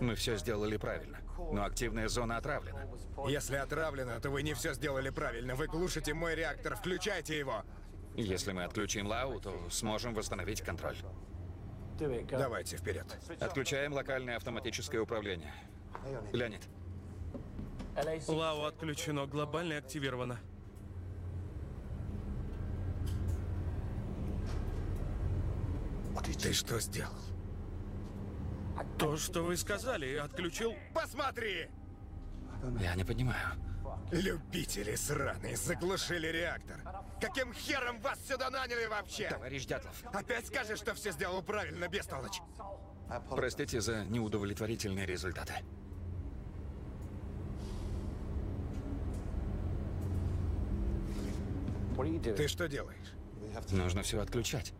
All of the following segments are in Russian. Мы все сделали правильно, но активная зона отравлена. Если отравлена, то вы не все сделали правильно. Вы глушите мой реактор, включайте его! Если мы отключим ЛАУ, то сможем восстановить контроль. Давайте вперед. Отключаем локальное автоматическое управление. Леонид. ЛАУ отключено, глобально активировано. Ты что сделал? То, что вы сказали, отключил. Посмотри! Я не понимаю. Любители сраные заглушили реактор. Каким хером вас сюда наняли вообще? Товарищ Дятлов. Опять скажешь, что все сделал правильно, бестолочь? Простите за неудовлетворительные результаты. Ты что делаешь? Нужно все отключать.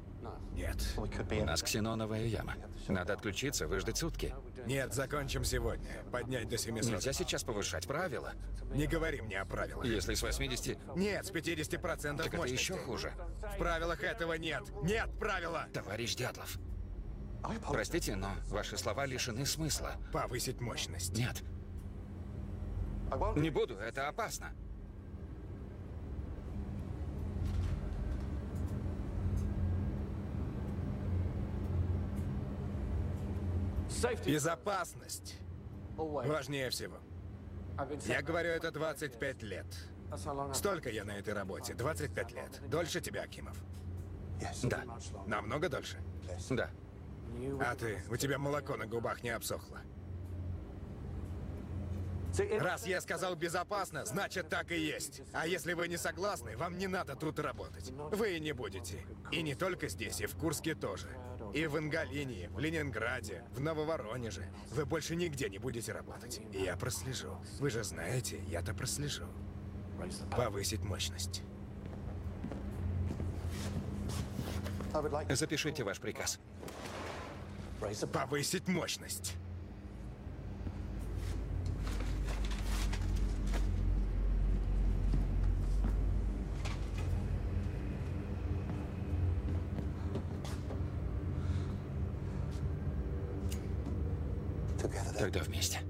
Нет. У нас ксеноновая яма. Надо отключиться, выждать сутки. Нет, закончим сегодня. Поднять до 700. Нельзя сейчас повышать правила. Не говори мне о правилах. Если с 80... Нет, с 50% так мощности. Это еще хуже. В правилах этого нет. Нет правила! Товарищ Дятлов. Простите, но ваши слова лишены смысла. Повысить мощность. Нет. Не буду, это опасно. Безопасность важнее всего. Я говорю это 25 лет. Столько я на этой работе. 25 лет. Дольше тебя, Акимов. Да. Намного дольше? Да. А ты, у тебя молоко на губах не обсохло. Раз я сказал безопасно, значит так и есть. А если вы не согласны, вам не надо тут работать. Вы и не будете. И не только здесь, и в Курске тоже. И в Ангалинии, в Ленинграде, в Нововоронеже. Вы больше нигде не будете работать. Я прослежу. Вы же знаете, я-то прослежу. Повысить мощность. Запишите ваш приказ. Повысить мощность. Тогда вместе.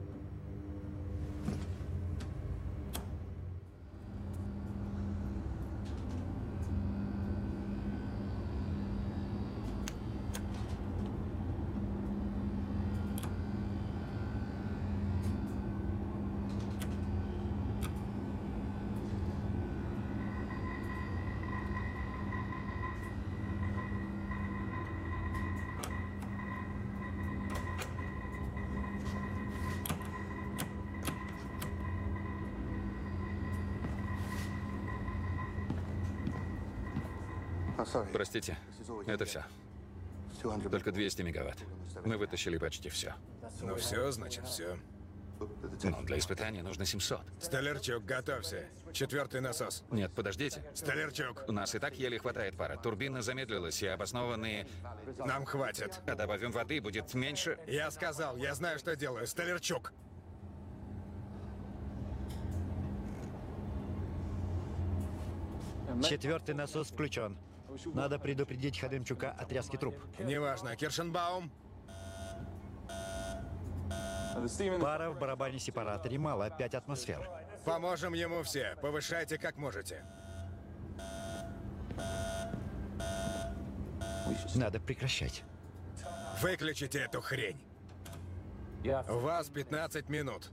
Простите, это все. Только 200 мегаватт. Мы вытащили почти все. Ну все, значит все. Но для испытания нужно 700. Столярчук, готовься. Четвертый насос. Нет, подождите. Столярчук. У нас и так еле хватает пара. Турбина замедлилась, и обоснованные... Нам хватит. А добавим воды, будет меньше. Я сказал, я знаю, что делаю. Столярчук. Четвертый насос включен. Надо предупредить Ходемчука о тряске труб. Неважно, Кершенбаум. Пара в барабане-сепараторе мало, 5 атмосфер. Поможем ему все, повышайте как можете. Надо прекращать. Выключите эту хрень. У вас 15 минут.